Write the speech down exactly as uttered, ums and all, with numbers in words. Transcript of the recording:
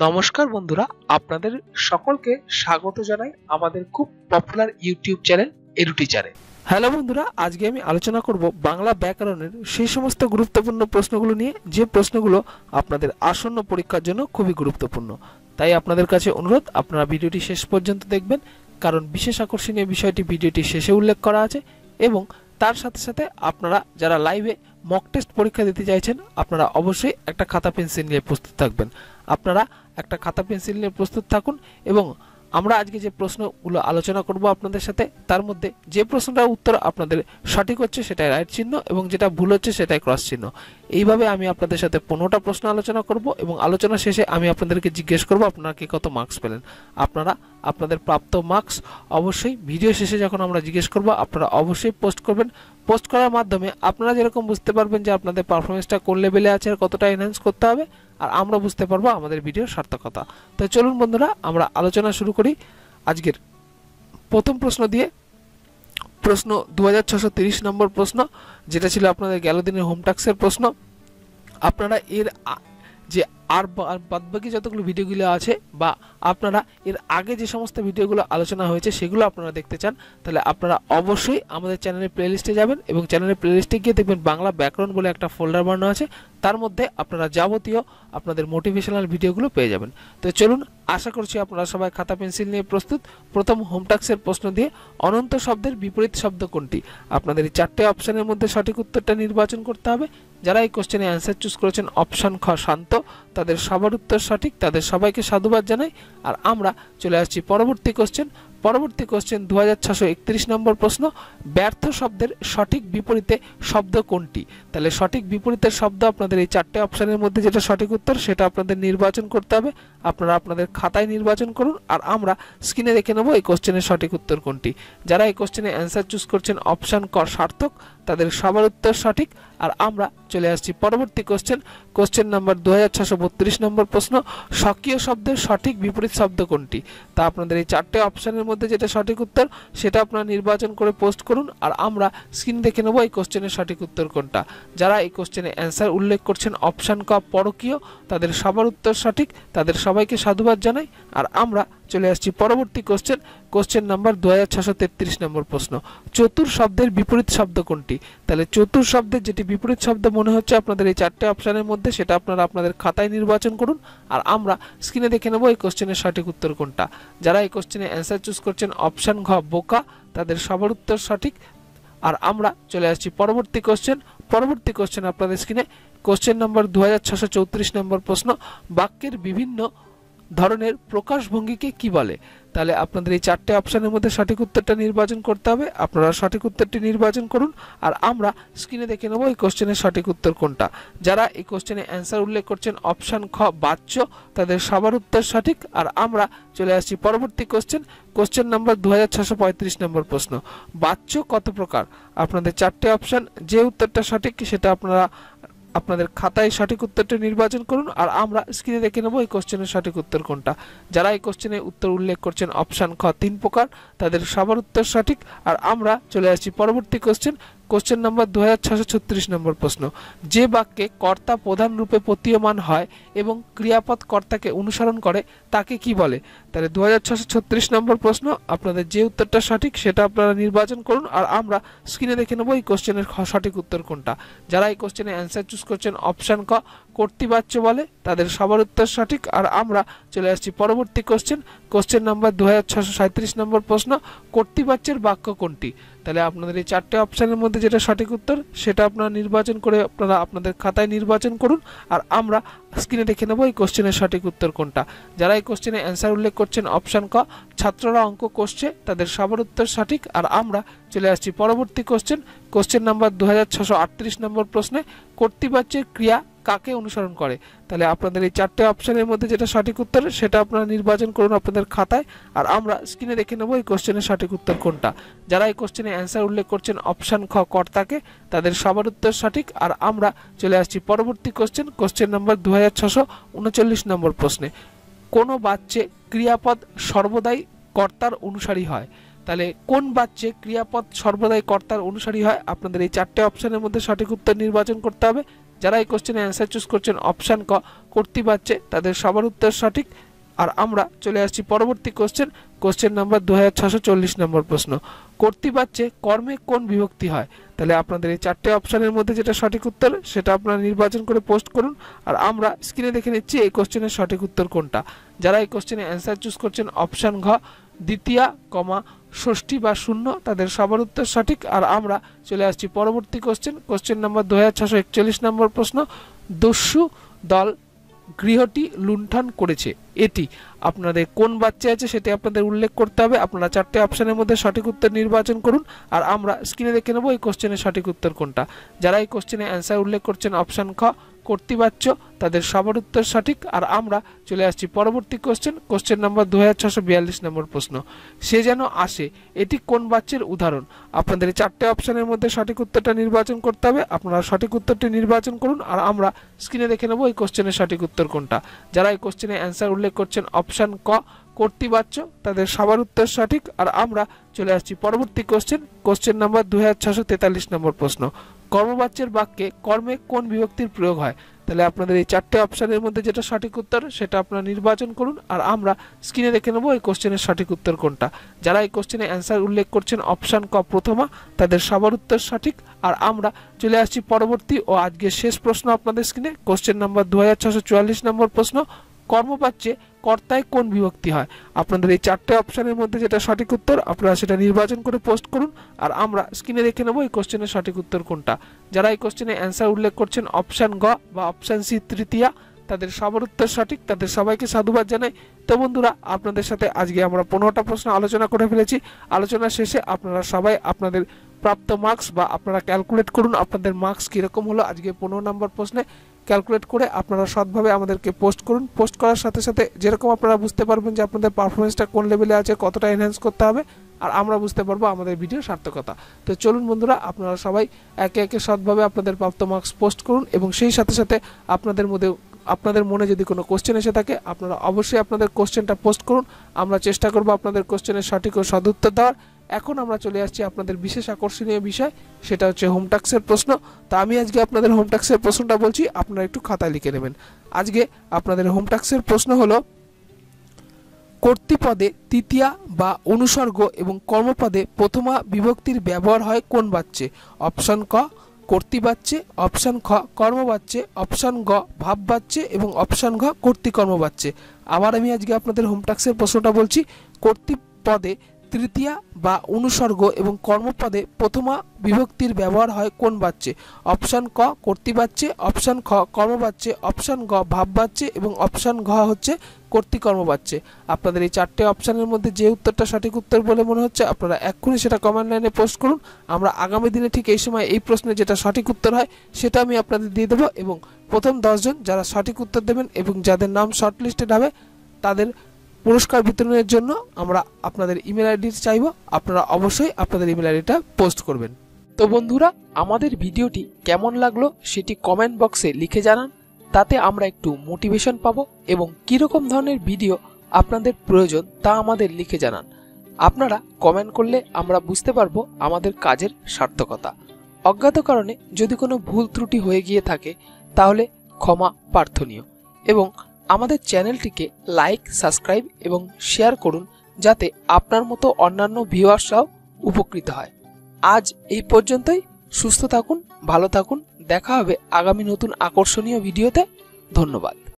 नमस्कार बंधुरा आपनादेर सकलके स्वागत जानाई आमादेर खूब पपुलार यूट्यूब चैनल एडुटी चैनल। हेलो बंधुरा आजके आमी आलोचना करब बांगला व्याकरणेर सेई समस्त गुरुत्वपूर्ण प्रश्नगुलो निये जे प्रश्नगुलो आपनादेर आसन्न परीक्षार जोन्नो खूबई गुरुत्वपूर्ण। ताई आपनादेर काछे अनुरोध आपनारा भिडियोटी शेष पर्यन्त देखबेन कारण विशेष आकर्षणीय विषयटी भिडियोटी शेषे उल्लेख करा आछे एबं तार साथे साथे आपनारा जारा लाइवे मक टेस्ट परीक्षा दिते चाइछेन आपनारा अवश्यई एकटा खाता पेंसिल निये प्रस्तुत थाकबेन। आपनारा एकटा खाता पेंसिल निये प्रस्तुत थाकुन एबं आमरा आजके जे प्रश्नगुलो आलोचना करब आपनादेर साथे तार मध्ये जे प्रश्नटार उत्तर आपनादेर सठिक होच्छे सेटाई राइट चिह्न एबं जेटा भूल होच्छे सेटाई क्रस चिह्न। এইভাবে আমি আপনাদের সাথে পনেরোটা প্রশ্ন আলোচনা করব এবং আলোচনা শেষে আমি আপনাদেরকে জিজ্ঞেস করব আপনারা কে কত মার্কস পেলেন। আপনারা আপনাদের প্রাপ্ত মার্কস অবশ্যই ভিডিও শেষে যখন আমরা জিজ্ঞেস করব আপনারা অবশ্যই পোস্ট করবেন। পোস্ট করার মাধ্যমে আপনারা যেরকম বুঝতে পারবেন যে আপনাদের পারফরম্যান্সটা কোন লেভেলে আছে আর কতটা এনহ্যান্স করতে হবে আর আমরা বুঝতে পারবো আমাদের ভিডিওর সার্থকতা। তো চলুন বন্ধুরা আমরা আলোচনা শুরু করি আজকের প্রথম প্রশ্ন দিয়ে। প্রশ্ন দুই হাজার ছয়শ তিরিশ নম্বর প্রশ্ন যেটা ছিল আপনাদের গেল দিনের হোম টাক্সের প্রশ্ন। আপনারা এর যে আর বাদবাকি যতগুলো ভিডিওগুলো আছে বা আপনারা এর আগে যে সমস্ত ভিডিওগুলো আলোচনা হয়েছে সেগুলো আপনারা দেখতে চান তাহলে আপনারা অবশ্যই আমাদের চ্যানেলের প্লেলিস্টে যাবেন এবং চ্যানেলের প্লেলিস্টে গিয়ে দেখবেন বাংলা ব্যাকরণ বলে একটা ফোল্ডার বানানো আছে তার মধ্যে আপনারা যাবতীয় আপনাদের মোটিভেশনাল ভিডিওগুলো পেয়ে যাবেন। তো চলুন আশা করছি আপনারা সবাই খাতা পেন্সিল নিয়ে প্রস্তুত। প্রথম হোম টাক্সের প্রশ্ন দিয়ে অনন্ত শব্দের বিপরীত শব্দ কোনটি আপনাদের এই চারটি অপশনের মধ্যে সঠিক উত্তরটা নির্বাচন করতে হবে। যারা এই কোশ্চেনে অ্যানসার চুজ করেছেন অপশন খ শান্ত তাদের সবার উত্তর সঠিক তাদের সবাইকে সাধুবাদ জানাই। আর আমরা চলে আসছি পরবর্তী কোশ্চেন। পরবর্তী কোশ্চেন দুই হাজার ছয়শ একত্রিশ নম্বর প্রশ্ন ব্যর্থ শব্দের সঠিক বিপরীতে শব্দ কোনটি। তাহলে সঠিক বিপরীতের শব্দ আপনাদের এই চারটি অপশনের মধ্যে যেটা সঠিক উত্তর সেটা আপনাদের নির্বাচন করতে হবে। আপনারা আপনাদের খাতায় নির্বাচন করুন আর আমরা স্ক্রিনে দেখে নেব এই কোশ্চেনের সঠিক উত্তর কোনটি। যারা এই কোশ্চেনে অ্যান্সার চুজ করছেন অপশন ক সার্থক তাদের সবার উত্তর সঠিক। আর আমরা চলে আসছি পরবর্তী কোশ্চেন। কোশ্চেন নাম্বার দুই হাজার ছয়শ বত্রিশ নম্বর প্রশ্ন স্বকীয় শব্দের সঠিক বিপরীত শব্দ কোনটি। তা আপনাদের এই চারটি অপশনের মধ্যে যেটা সঠিক উত্তর সেটা আপনারা নির্বাচন করে পোস্ট করুন আর আমরা স্ক্রিন দেখে নেব এই কোশ্চেনের সঠিক উত্তর কোনটা। যারা এই কোশ্চেনে অ্যান্সার উল্লেখ করছেন অপশন ক পরকীয় তাদের সবার উত্তর সঠিক তাদের সবাইকে সাধুবাদ জানাই। আর আমরা চলে আসছি পরবর্তী কোশ্চেন। কোশ্চেন নাম্বার দুই হাজার ছয়শ তেত্রিশ নম্বর প্রশ্ন চতুর শব্দের বিপরীত শব্দ কোনটি। তাহলে চতুর শব্দের যেটি বিপরীত শব্দ মনে হচ্ছে আপনাদের এই চারটি অপশনের মধ্যে সেটা আপনারা আপনাদের খাতায় নির্বাচন করুন আর আমরা স্ক্রিনে দেখে নেব এই কোশ্চেনের সঠিক উত্তর কোনটা। যারা এই কোশ্চেনে অ্যান্সার চুজ করছেন অপশন ঘ বোকা তাদের সবার উত্তর সঠিক। আর আমরা চলে আসছি পরবর্তী কোশ্চেন। পরবর্তী কোশ্চেন আপনাদের স্ক্রিনে। কোশ্চেন নাম্বার দুই হাজার ছয়শ চৌত্রিশ নম্বর প্রশ্ন বাক্যের বিভিন্ন ধরনের প্রকাশভঙ্গিকে কি বলে। তাহলে আপনাদের এই চারটি অপশনের মধ্যে সঠিক উত্তরটা নির্বাচন করতে হবে। আপনারা সঠিক উত্তরটি নির্বাচন করুন আর আমরা স্ক্রিনে দেখে নেব এই কোশ্চেনের সঠিক উত্তর কোনটা। যারা এই কোশ্চেনে অ্যান্সার উল্লেখ করছেন অপশন খ বাচ্য তাদের সবার উত্তর সঠিক। আর আমরা চলে আসছি পরবর্তী কোশ্চেন। কোশ্চেন নাম্বার দুই হাজার ছয়শ পঁয়ত্রিশ নম্বর প্রশ্ন বাচ্য কত প্রকার। আপনাদের চারটি অপশন যে উত্তরটা সঠিক সেটা আপনারা আপনাদের খাতায় সঠিক উত্তরটি নির্বাচন করুন আর আমরা স্ক্রিনে দেখে নেব এই কোশ্চেনের সঠিক উত্তর কোনটা। যারা এই কোশ্চেনে উত্তর উল্লেখ করছেন অপশন খ তিন প্রকার তাদের সবার উত্তর সঠিক। আর আমরা চলে আসছি পরবর্তী কোশ্চেন। কোশ্চেন নাম্বার দুই হাজার ছয়শ ছত্রিশ নম্বর প্রশ্ন যে বাক্যে কর্তা প্রধান রূপে প্রতীয়মান হয় এবং ক্রিয়াপদ কর্তাকে অনুসরণ করে তাকে কি বলে। তাহলে দুই হাজার ছয়শ ছত্রিশ নম্বর প্রশ্ন আপনাদের যে উত্তরটা সঠিক সেটা আপনারা নির্বাচন করুন আর আমরা স্ক্রিনে দেখে নেব এই কোশ্চেনের সঠিক উত্তর কোনটা। যারা এই কোশ্চেনে অ্যান্সার চুজ করছেন অপশন ক কর্তৃবাচ্য বলে তাদের সবার উত্তর সঠিক। আর আমরা চলে আসছি পরবর্তী কোশ্চেন। কোশ্চেন নাম্বার দুই হাজার ছয়শ সাঁইত্রিশ নম্বর প্রশ্ন কর্তৃবাচ্যের বাক্য কোনটি। তাহলে আপনাদের এই চারটি অপশনের মধ্যে যেটা সঠিক উত্তর সেটা আপনারা নির্বাচন করে আপনারা আপনাদের খাতায় নির্বাচন করুন আর আমরা স্ক্রিনে দেখে নেব এই কোশ্চেনের সঠিক উত্তর কোনটা। যারা এই কোশ্চেনে অ্যান্সার উল্লেখ করছেন অপশন ক ছাত্ররা অঙ্ক করছে তাদের সবার উত্তর সঠিক। আর আমরা চলে আসছি পরবর্তী কোশ্চেন। কোশ্চেন নাম্বার দুই হাজার ছয়শ আটত্রিশ নম্বর প্রশ্নে কর্তৃবাচ্যের ক্রিয়া কাকে অনুসরণ করে। তাহলে আপনাদের এই চারটে অপশনের মধ্যে যেটা সঠিক উত্তর সেটা আপনারা নির্বাচন করুন আপনাদের খাতায় আর আমরা স্ক্রিনে দেখে নেব এই কোশ্চেনের সঠিক উত্তর কোনটা। যারা এই কোশ্চেনে অ্যান্সার উল্লেখ করছেন অপশন খ কর্তাকে তাদের সবার উত্তর সঠিক। আর আমরা চলে আসছি পরবর্তী কোশ্চেন। কোশ্চেন নাম্বার দুই হাজার ছয়শ উনচল্লিশ নম্বর প্রশ্নে কোনো বাচ্যে ক্রিয়াপদ সর্বদাই কর্তার অনুসারী হয়। তাহলে কোন বাচ্যে ক্রিয়াপদ সর্বদাই কর্তার অনুসারী হয় আপনাদের এই চারটে অপশনের মধ্যে সঠিক উত্তর নির্বাচন করতে হবে। যারা এই কোশ্চেনের অ্যান্সার চুজ করছেন অপশন ক করতে পারছে তাদের সবার উত্তর সঠিক। আর আমরা চলে আসছি পরবর্তী কোশ্চেন, কোশ্চেন নাম্বার দুই হাজার ছয়শ চল্লিশ নম্বর প্রশ্ন, করতে পারছে কর্মে কোন বিভক্তি হয়। তাহলে আপনাদের এই চারটি অপশনের মধ্যে যেটা সঠিক উত্তর সেটা আপনারা নির্বাচন করে পোস্ট করুন। আর আমরা স্ক্রিনে দেখে নিচ্ছি এই কোশ্চেনের সঠিক উত্তর কোনটা। যারা এই কোশ্চেনে অ্যান্সার চুজ করছেন অপশন ঘ দ্বিতীয়া কমা ষষ্ঠী বা শূন্য, তাদের সবার উত্তর সঠিক। আর আমরা চলে আসছি পরবর্তী কোশ্চেন, কোশ্চেন নাম্বার দুই হাজার ছয়শ একচল্লিশ নম্বর প্রশ্ন, দস্যু দল গৃহটি লুণ্ঠন করেছে এটি আপনাদের কোন বাচ্চা আছে সেটি আপনাদের উল্লেখ করতে হবে। আপনারা চারটে অপশনের মধ্যে সঠিক উত্তর নির্বাচন করুন। আর আমরা স্ক্রিনে দেখে নেব এই কোশ্চেনের সঠিক উত্তর কোনটা। যারা এই কোশ্চেনে অ্যান্সার উল্লেখ করছেন অপশন খ করতে পারছ, তাদের সবার উত্তর সঠিক। আর আমরা চলে আসছি পরবর্তী কোশ্চেন, কোশ্চেন নাম্বার দুই হাজার ছয়শ বিয়াল্লিশ নম্বর প্রশ্ন, সে যেন আসে এটি কোন বাচ্চের উদাহরণ। আপনাদের চারটে অপশনের মধ্যে সঠিক উত্তরটা নির্বাচন করতে হবে। আপনারা সঠিক উত্তরটি নির্বাচন করুন। আর আমরা স্ক্রিনে দেখে নেব এই কোশ্চেনের সঠিক উত্তর কোনটা। যারা এই কোশ্চেনে অ্যান্সার উল্লেখ করছেন অপশন ক করতে পারছ, তাদের সবার উত্তর সঠিক। আর আমরা চলে আসছি পরবর্তী কোশ্চেন, কোশ্চেন নাম্বার দুই হাজার ছয়শ তেতাল্লিশ নম্বর প্রশ্ন, কর্মবাচ্যের বাক্যে কর্মে কোন বিভক্তির প্রয়োগ হয়। তাহলে আপনাদের এই চারটে অপশনের মধ্যে যেটা সঠিক উত্তর সেটা আপনারা নির্বাচন করুন। আর আমরা স্ক্রিনে দেখে নেব এই কোশ্চেনের সঠিক উত্তর কোনটা। যারা এই কোশ্চেনে অ্যান্সার উল্লেখ করছেন অপশন ক প্রথমা, তাদের সবার উত্তর সঠিক। আর আমরা চলে আসছি পরবর্তী ও আজকের শেষ প্রশ্ন আপনাদের স্ক্রিনে, কোশ্চেন নাম্বার দুই হাজার ছয়শ চুয়াল্লিশ নম্বর প্রশ্ন, কর্মবাচ্যে কর্তায় কোন বিভক্তি হয়। আপনাদের এই চারটে অপশনের মধ্যে যেটা সঠিক উত্তর আপনারা সেটা নির্বাচন করে পোস্ট করুন। আর আমরা স্ক্রিনে দেখে নেব এই কোশ্চেনের সঠিক উত্তর কোনটা। যারা এই কোশ্চেনে অ্যান্সার উল্লেখ করছেন অপশন গ বা অপশন সি তৃতীয়া, তাদের সবার উত্তর সঠিক। তাদের সবাইকে সাধুবাদ জানাই। তো বন্ধুরা, আপনাদের সাথে আজকে আমরা পনেরোটা প্রশ্ন আলোচনা করে ফেলেছি। আলোচনা শেষে আপনারা সবাই আপনাদের প্রাপ্ত মার্কস বা আপনারা ক্যালকুলেট করুন আপনাদের মার্কস কীরকম হলো আজকে পনেরো নম্বর প্রশ্নে। ক্যালকুলেট করে আপনারা সৎভাবে আমাদেরকে পোস্ট করুন। পোস্ট করার সাথে সাথে যেরকম আপনারা বুঝতে পারবেন যে আপনাদের পারফরমেন্সটা কোন লেভেলে আছে, কতটা এনহ্যান্স করতে হবে, আর আমরা বুঝতে পারবো আমাদের ভিডিও সার্থকতা। তো চলুন বন্ধুরা, আপনারা সবাই একে একে সৎভাবে আপনাদের প্রাপ্ত মার্কস পোস্ট করুন। এবং সেই সাথে সাথে আপনাদের মধ্যে আপনাদের মনে যদি কোনো কোশ্চেন এসে থাকে আপনারা অবশ্যই আপনাদের কোশ্চেনটা পোস্ট করুন। আমরা চেষ্টা করবো আপনাদের কোশ্চেনের সঠিক ও সদুত্তর দেওয়ার। এখন আমরা চলে আসছি আপনাদের বিশেষ আকর্ষণীয় বিষয়, সেটা হচ্ছে হোম ট্যাক্সের প্রশ্ন। তা আমি আজকে আপনাদের হোম ট্যাক্সের প্রশ্নটা বলছি, আপনারা একটু খাতায় লিখে নেবেন। আজকে আপনাদের হোম ট্যাক্সের প্রশ্ন হলো, কর্তৃপদে তৃতীয়া বা অনুসর্গ এবং কর্মপদে প্রথমা বিভক্তির ব্যবহার হয় কোন বাচ্যে। অপশন ক কর্তৃবাচ্যে, অপশন খ কর্মবাচ্যে, অপশন গ ভাববাচ্যে এবং অপশন ঘ কর্তৃকর্মবাচ্যে। আবার আমি আজকে আপনাদের হোম ট্যাক্সের প্রশ্নটা বলছি, কর্তৃপদে তৃতীয়া বা অনুসর্গ এবং কর্মপদে প্রথমা বিভক্তির ব্যবহার হয় কোন বাচ্যে। অপশন ক কর্তৃবাচ্যে, অপশন খ কর্মবাচ্যে, অপশন গ ভাববাচ্যে এবং অপশন ঘ হচ্ছে কর্তৃকর্মবাচ্যে। আপনাদের এই চারটে অপশনের মধ্যে যে উত্তরটা সঠিক উত্তর বলে মনে হচ্ছে আপনারা এক্ষুনি সেটা কমেন্ট লাইনে পোস্ট করুন। আমরা আগামী দিনে ঠিক এই সময় এই প্রশ্নে যেটা সঠিক উত্তর হয় সেটা আমি আপনাদের দিয়ে দেবো। এবং প্রথম দশজন যারা সঠিক উত্তর দেবেন এবং যাদের নাম শর্ট লিস্টেড হবে তাদের পুরস্কার বিতরণের জন্য আমরা আপনাদের ইমেল আইডি চাইব। আপনারা অবশ্যই আপনাদের ইমেল আইডিটা পোস্ট করবেন। তো বন্ধুরা, আমাদের ভিডিওটি কেমন লাগলো সেটি কমেন্ট বক্সে লিখে জানান, তাতে আমরা একটু মোটিভেশন পাবো। এবং কীরকম ধরনের ভিডিও আপনাদের প্রয়োজন তা আমাদের লিখে জানান। আপনারা কমেন্ট করলে আমরা বুঝতে পারবো আমাদের কাজের সার্থকতা। অজ্ঞাত কারণে যদি কোনো ভুল ত্রুটি হয়ে গিয়ে থাকে তাহলে ক্ষমা প্রার্থনীয়। এবং আমাদের চ্যানেলটিকে লাইক, সাবস্ক্রাইব এবং শেয়ার করুন যাতে আপনার মতো অন্যান্য ভিউয়ার্সরাও উপকৃত হয়। আজ এই পর্যন্তই। সুস্থ থাকুন, ভালো থাকুন। দেখা হবে আগামী নতুন আকর্ষণীয় ভিডিওতে। ধন্যবাদ।